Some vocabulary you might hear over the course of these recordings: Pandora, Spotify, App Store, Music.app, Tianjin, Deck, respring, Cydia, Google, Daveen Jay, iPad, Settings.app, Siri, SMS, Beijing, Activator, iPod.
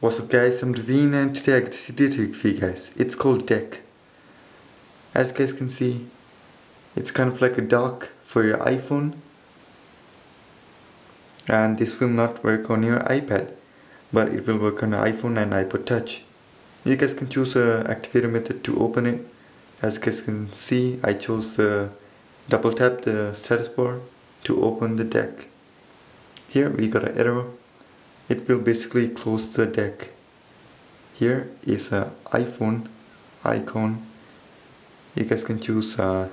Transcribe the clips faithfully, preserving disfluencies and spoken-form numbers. What's up guys, I'm Daveen and today I got this idea to for you guys. It's called Deck. As you guys can see, it's kind of like a dock for your iPhone, and this will not work on your iPad, but it will work on your iPhone and iPod touch. You guys can choose a activator method to open it. As you guys can see, I chose the double tap the status bar to open the Deck. Here we got an error. It will basically close the Deck. Here is an iPhone icon. You guys can choose uh,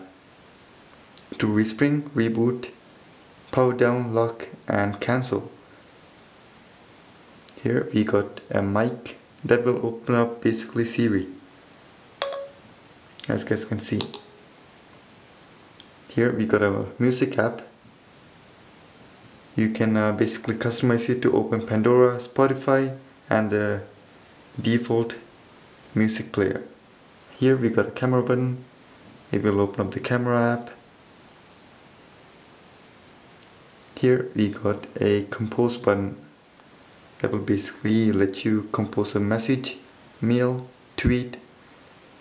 to respring, reboot, power down, lock and cancel. Here we got a mic that will open up basically Siri, as you guys can see. Here we got a music app. You can uh, basically customize it to open Pandora, Spotify and the default music player. Here we got a camera button. It will open up the camera app. Here we got a compose button that will basically let you compose a message, mail, tweet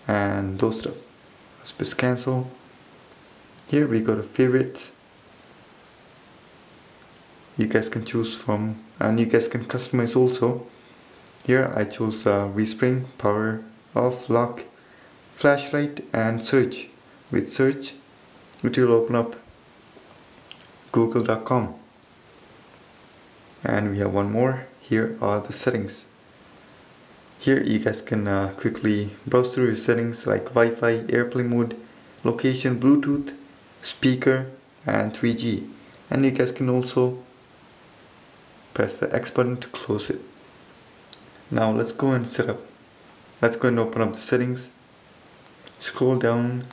and those stuff. Let's press cancel. Here we got a favorites. You guys can choose from, and you guys can customize also. Here I chose uh, respring, power off, lock, flashlight and search. With search it will open up google dot com. And we have one more. Here are the settings. Here you guys can uh, quickly browse through your settings like Wi-Fi, airplane mode, location, Bluetooth, speaker and three G. And you guys can also press the X button to close it. Now let's go and set up. Let's go and open up the settings. Scroll down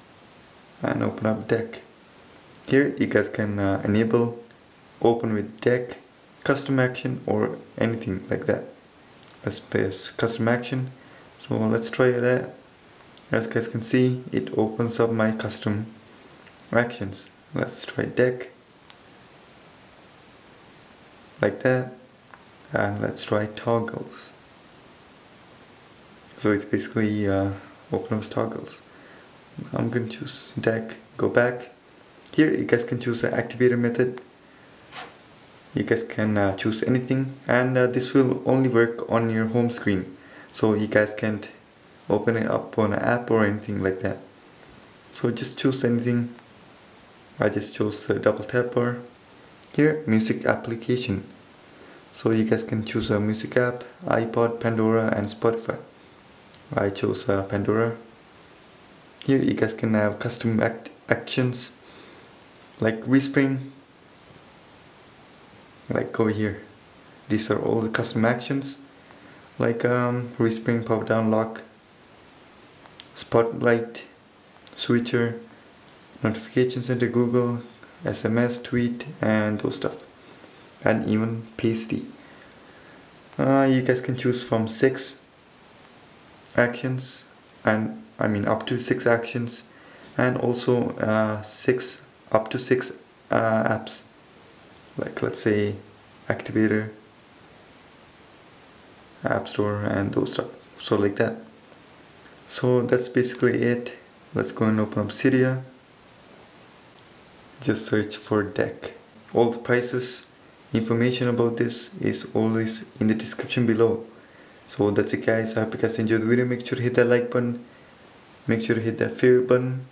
and open up Deck. Here you guys can uh, enable open with Deck, custom action or anything like that. Let's press custom action. So let's try that. As you guys can see, it opens up my custom actions. Let's try Deck. Like that, and let's try toggles. So it's basically uh, open up toggles. I'm gonna choose Deck, go back. Here you guys can choose the activator method. You guys can uh, choose anything, and uh, this will only work on your home screen, so you guys can't open it up on an app or anything like that. So just choose anything. I just chose the double tap bar. Here, music application. So you guys can choose a music app, iPod, Pandora and Spotify. I chose uh, Pandora. Here you guys can have custom act actions like respring, like over here. These are all the custom actions like um, respring, power down, lock, spotlight, switcher, notifications into Google, S M S, tweet and those stuff, and even pasty. Uh, you guys can choose from six actions, and I mean up to six actions, and also uh, six up to six uh, apps, like let's say Activator, App Store and those stuff. So like that. So that's basically it. Let's go and open up Cydia. Just search for Deck. All the prices, information about this is always in the description below. So that's it guys, I hope you guys enjoyed the video. Make sure to hit that like button, make sure to hit that favorite button,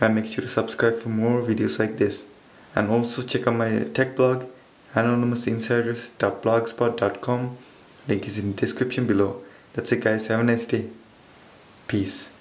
and make sure to subscribe for more videos like this. And also check out my tech blog, anonymous insiders dot blogspot dot com, link is in the description below. That's it guys, have a nice day, peace.